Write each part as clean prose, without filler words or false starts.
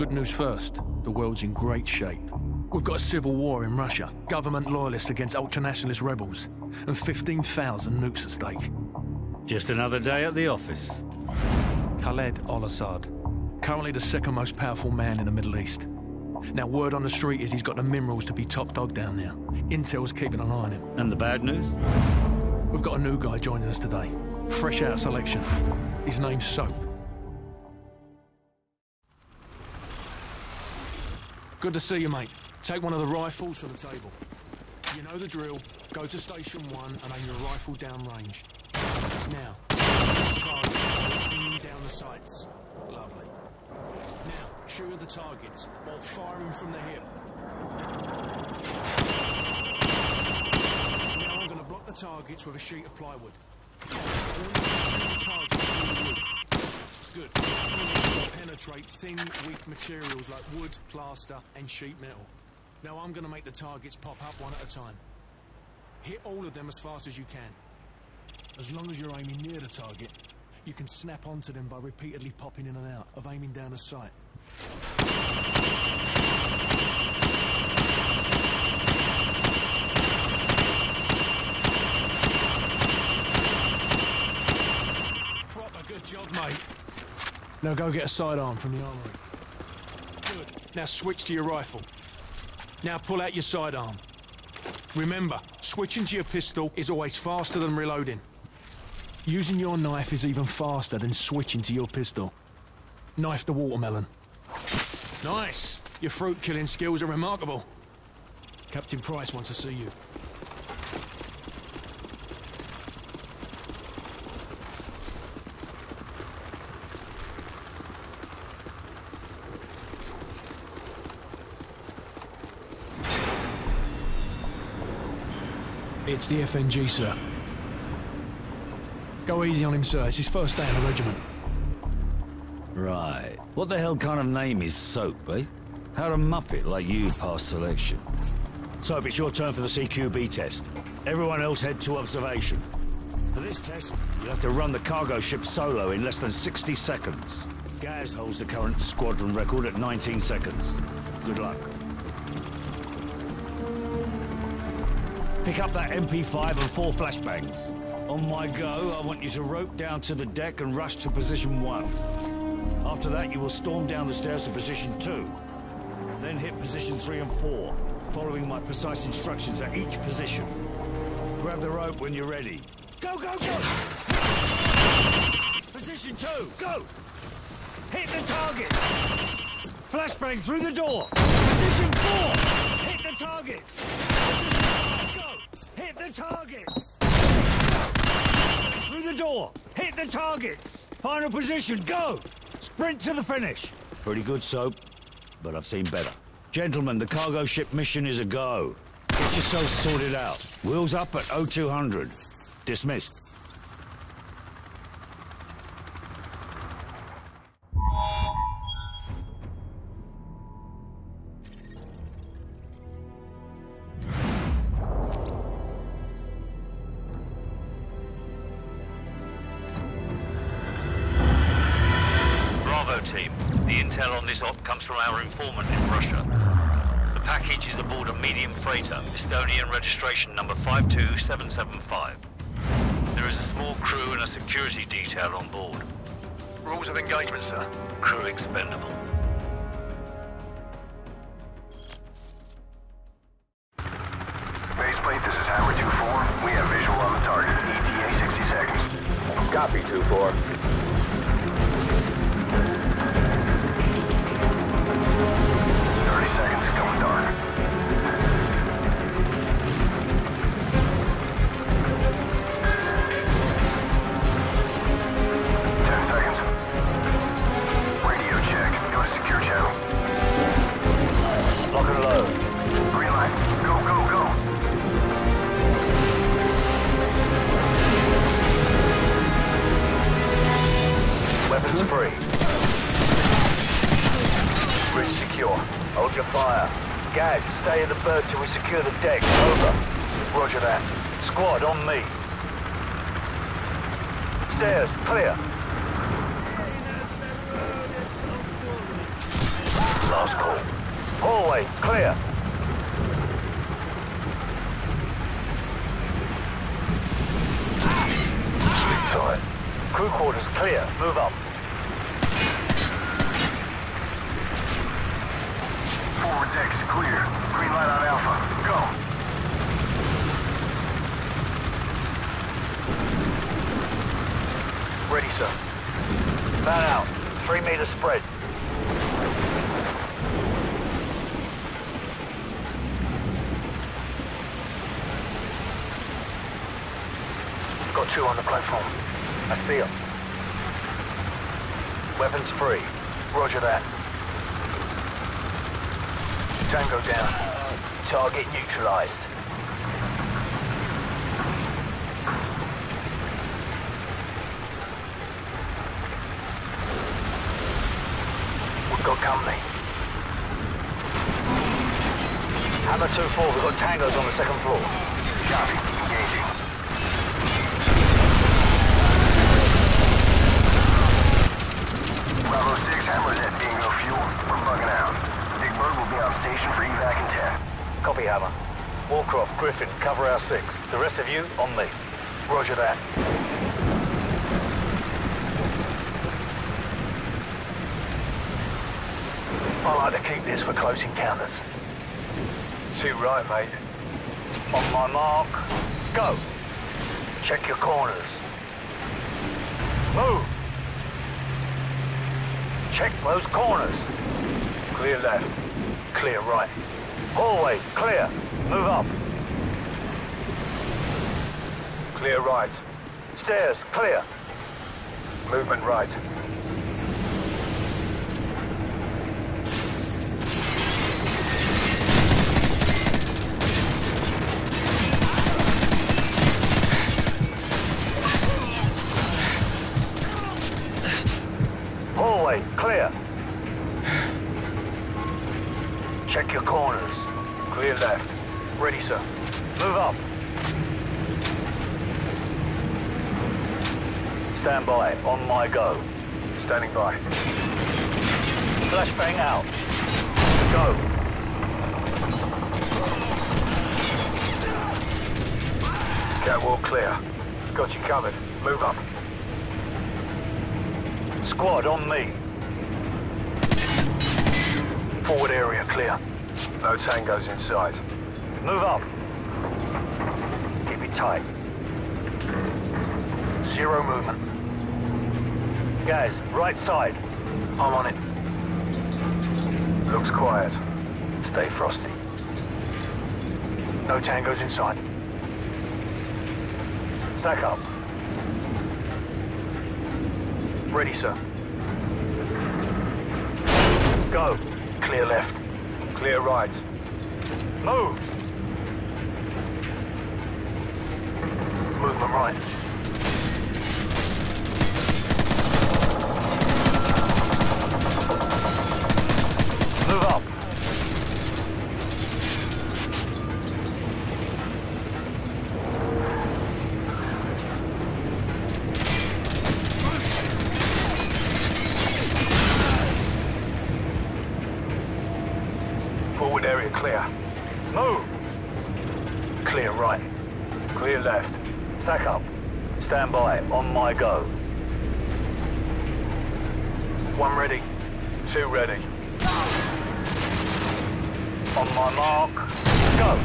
Good news first, the world's in great shape. We've got a civil war in Russia, government loyalists against ultranationalist rebels, and 15,000 nukes at stake. Just another day at the office. Khaled Al-Assad, currently the second most powerful man in the Middle East. Now, word on the street is he's got the minerals to be top dog down there. Intel's keeping an eye on him. And the bad news? We've got a new guy joining us today. Fresh out of selection. His name's Soap. Good to see you, mate. Take one of the rifles from the table. You know the drill. Go to Station 1 and aim your rifle downrange. Now, target down the sights. Lovely. Now, shoot at the targets while firing from the hip. Now I'm going to block the targets with a sheet of plywood. Good. Penetrate thin, weak materials like wood, plaster, and sheet metal. Now I'm going to make the targets pop up one at a time. Hit all of them as fast as you can. As long as you're aiming near the target, you can snap onto them by repeatedly popping in and out of aiming down a sight. Proper good job, mate. Now go get a sidearm from the armory. Good. Now switch to your rifle. Now pull out your sidearm. Remember, switching to your pistol is always faster than reloading. Using your knife is even faster than switching to your pistol. Knife the watermelon. Nice! Your fruit killing skills are remarkable. Captain Price wants to see you. It's the FNG, sir. Go easy on him, sir. It's his first day in the regiment. Right. What the hell kind of name is Soap, eh? How'd a muppet like you pass selection? Soap, it's your turn for the CQB test. Everyone else head to observation. For this test, you'll have to run the cargo ship solo in less than 60 seconds. Gaz holds the current squadron record at 19 seconds. Good luck. Pick up that MP5 and 4 flashbangs. On my go, I want you to rope down to the deck and rush to position 1. After that, you will storm down the stairs to position 2. Then hit position 3 and 4, following my precise instructions at each position. Grab the rope when you're ready. Go, go, go! Position 2, go! Hit the target! Flashbang through the door! Position 4, hit the target! Position 5, go! Hit the targets! Through the door! Hit the targets! Final position, go! Sprint to the finish! Pretty good, Soap, but I've seen better. Gentlemen, the cargo ship mission is a go. Get yourselves sorted out. Wheels up at 0200. Dismissed. Team, the intel on this op comes from our informant in Russia. The package is aboard a medium freighter, Estonian registration number 52775. There is a small crew and a security detail on board. Rules of engagement, sir. Crew expendable. Baseplate, this is Hammer 2-4. We have visual on the target. ETA 60 seconds. Copy, 2-4. Free. Bridge secure. Hold your fire. Gaz, stay in the bird till we secure the deck. Over. Roger that. Squad, on me. Stairs, clear. last call. Hallway, clear. Sleep tight. Crew quarters clear. Move up. Forward decks clear. Green light on Alpha. Go. Ready, sir. Man out. 3 meters spread. Got two on the platform. I see 'em. Weapons free. Roger that. Tango down. Target neutralized. Got company. Hammer 2-4, we've got tangos on the second floor. Copy. Engaging. Bravo 6, Hammer's at bingo fuel. We're bugging out. Big Bird will be on station for evac in 10. Copy, Hammer. Warcroft, Griffin, cover our 6. The rest of you, on me. Roger that. I like to keep this for close encounters. Too right, mate. On my mark, go. Check your corners. Move. Check those corners. Clear left. Clear right. Hallway, clear. Move up. Clear right. Stairs, clear. Movement right. Clear. Check your corners. Clear left. Ready, sir. Move up. Stand by. On my go. Standing by. Flashbang out. Go. Catwalk clear. Got you covered. Move up. Squad on me. Forward area clear. No tangos inside. Move up. Keep it tight. Zero movement. Gaz, right side. I'm on it. Looks quiet. Stay frosty. No tangos inside. Stack up. Ready, sir. Go. Clear left. Clear right. Move. Movement right. Move up. Clear. Move! Clear right. Clear left. Stack up. Stand by. On my go. 1 ready. 2 ready. On my mark. Go!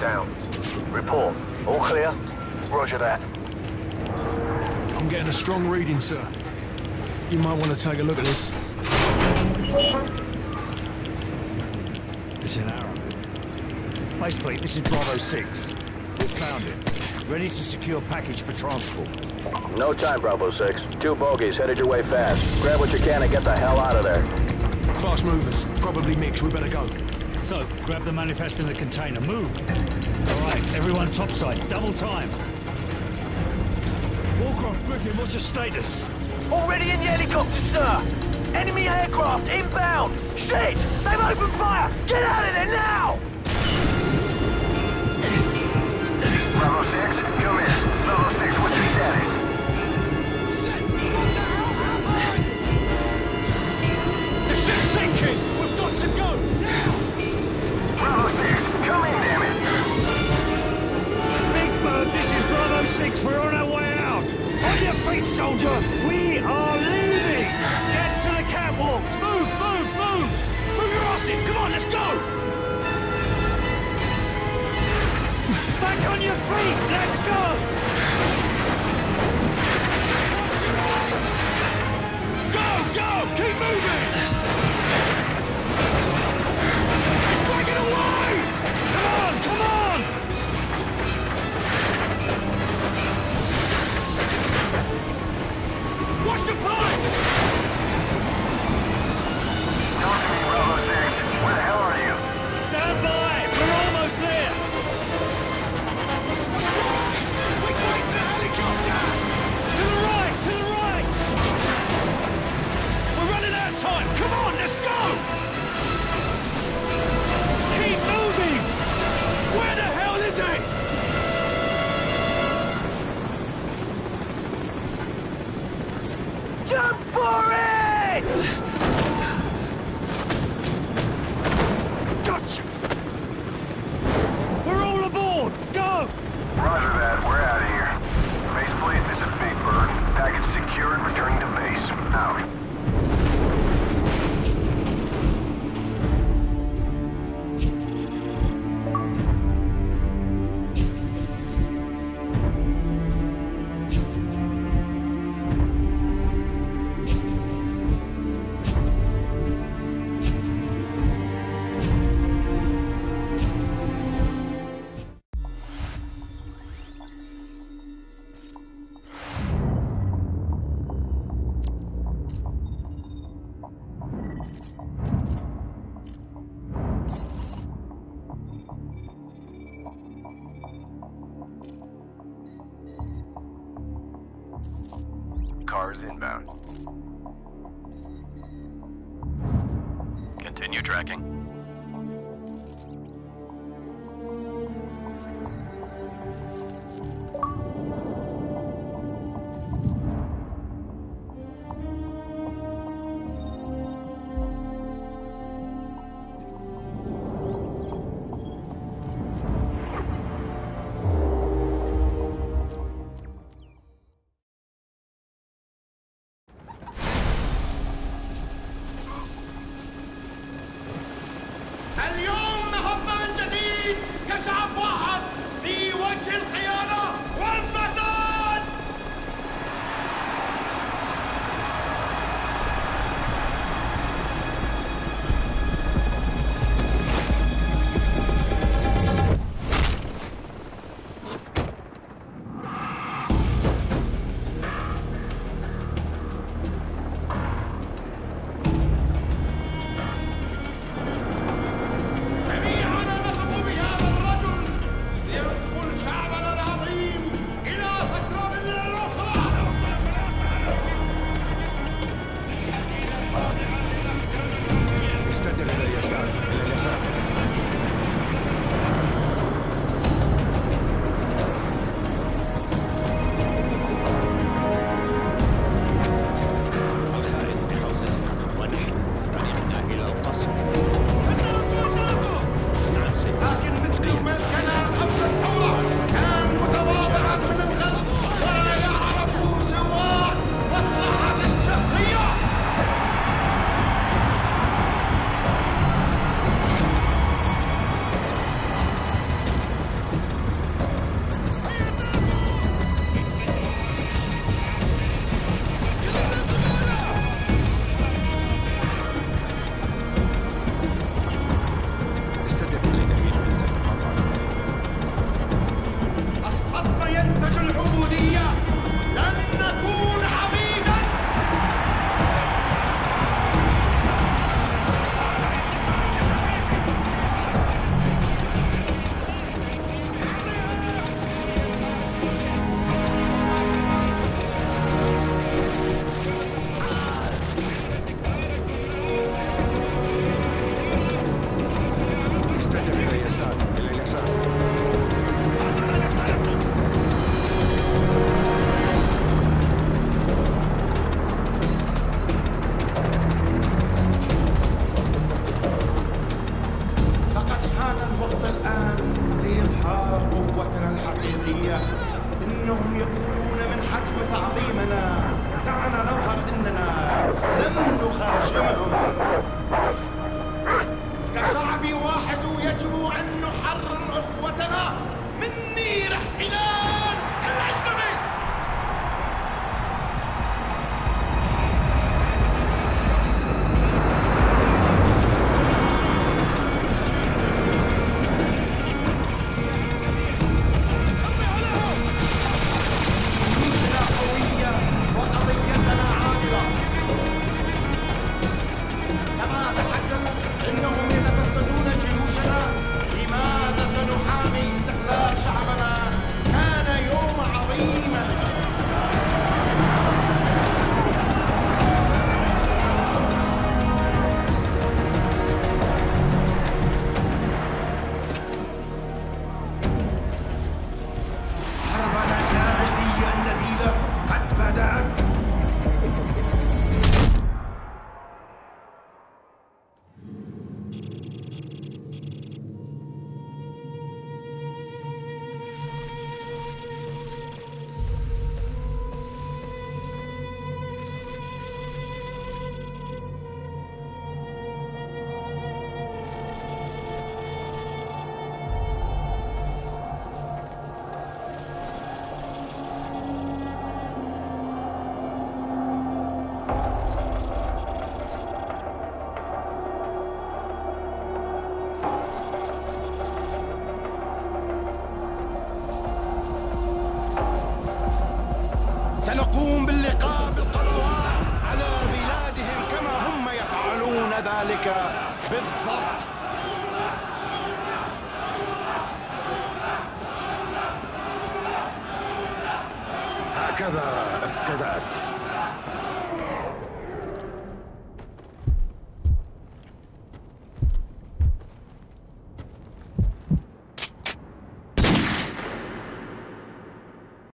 Down. Report. All clear. Roger that. I'm getting a strong reading, sir. You might want to take a look at this. It's an arrow. Baseplate, this is Bravo 6. We've found it. Ready to secure package for transport. No time, Bravo 6. Two bogeys headed your way fast. Grab what you can and get the hell out of there. Fast movers. Probably mixed. We better go. So, grab the manifest in the container. Move! Alright, everyone topside. Double time. Warcraft Griffin, what's your status? Already in the helicopter, sir! Enemy aircraft inbound! Shit! They've opened fire! Get out of there now! Bravo 6, come in. Bravo 6, what's your status? Shit! What the hell happened? The ship's sinking! We've got to go! Now! Bravo 6, come in, damn it! Big Bird, this is Bravo 6. We're on our way out! On your feet, soldier! We are leaving! Get to the catwalks! Move, move, move! Move your asses! Come on, let's go! Back on your feet! Let's go! Go! Go! Keep moving! It's breaking away! Come on! Come on! Watch the pipe! Talk to me, Bravo 6. Where the hell are you? Stand by! We're almost there! Time. Come on, let's go! Keep moving! Where the hell is it? Jump for it! Gotcha! We're all aboard! Go! Roger that, we're out of here. Base plate, this is Big Bird. Package secured, returning to base. Out. الأمريكا بالضبط. هكذا ابتدأت